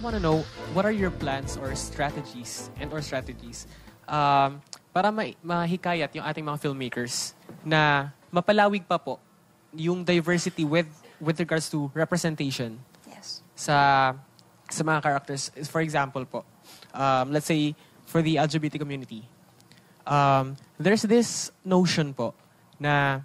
just want to know, what are your plans or strategies para mahikayat yung ating mga filmmakers na mapalawig pa po yung diversity with regards to representation sa mga characters. For example po, let's say for the LGBT community, there's this notion po na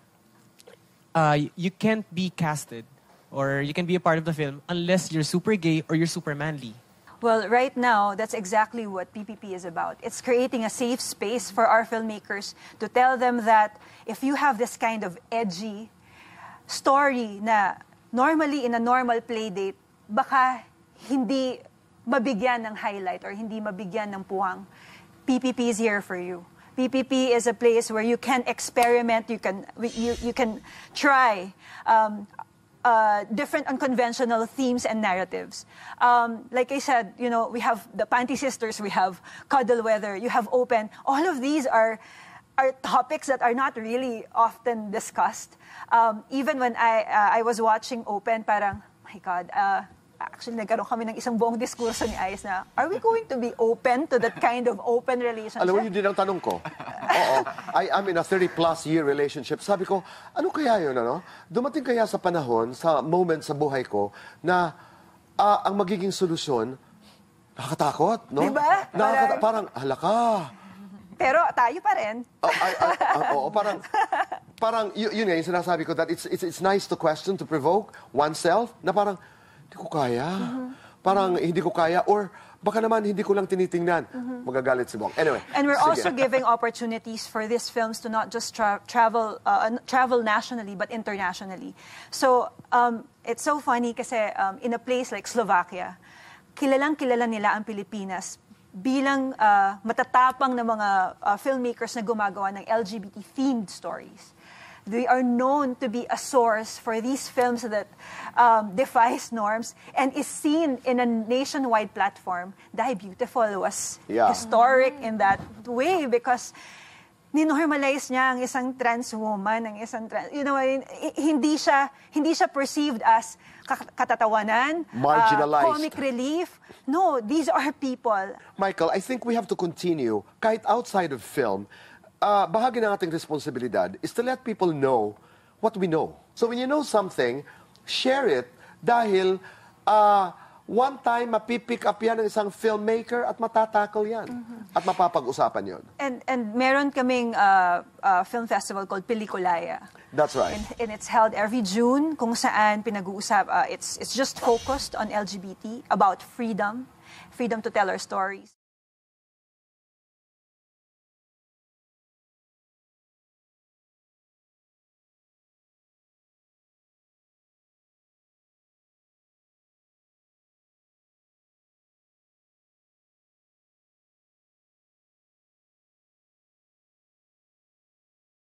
you can't be casted or you can be a part of the film unless you're super gay or you're super manly. Well, right now, that's exactly what PPP is about. It's creating a safe space for our filmmakers to tell them that if you have this kind of edgy story na normally in a normal playdate, baka hindi mabigyan ng highlight or hindi mabigyan ng puwang, PPP is here for you. PPP is a place where you can experiment, you can try different unconventional themes and narratives. Like I said, you know, we have the Panty Sisters, we have Cuddle Weather, you have Open. All of these are topics that are not really often discussed. Even when I was watching Open, parang, my God, actually, nagkaroon kami ng isang buong diskurso ni Ice na, are we going to be open to that kind of open relationship? Alam mo, yun din ang tanong ko. Oo. I'm in a 30-plus-year relationship. Sabi ko, ano kaya yun, ano? Dumating kaya sa panahon, sa moment sa buhay ko, na ang magiging solusyon, nakakatakot, no? Diba? Parang, hala ka. Pero tayo pa rin. Oo, parang, yun nga, yung sinasabi ko, that it's nice to question, to provoke oneself, na parang, hindi ko kaya. Parang hindi ko kaya or baka naman hindi ko lang tinitingnan. Magagalit si Bong. Anyway. And we're also giving opportunities for these films to not just travel nationally but internationally. So, it's so funny kasi in a place like Slovakia, kilalang-kilala nila ang Pilipinas bilang matatapang na mga filmmakers na gumagawa ng LGBT-themed stories. They are known to be a source for these films that defies norms and is seen in a nationwide platform. Die Beautiful was historic in that way because ninormalize niya ang isang trans woman, ang isang trans... You know, hindi siya perceived as katatawanan, marginalized, comic relief. No, these are people. Michael, I think we have to continue, kahit outside of film, bahagi ng ating responsibilidad is to let people know what we know. So when you know something, share it dahil one time mapipick up yan ng isang filmmaker at matatakal yan at mapapag-usapan yun. And meron kaming film festival called Pelikulaya. That's right. And it's held every June kung saan pinag-uusap, it's just focused on LGBT, about freedom to tell our stories.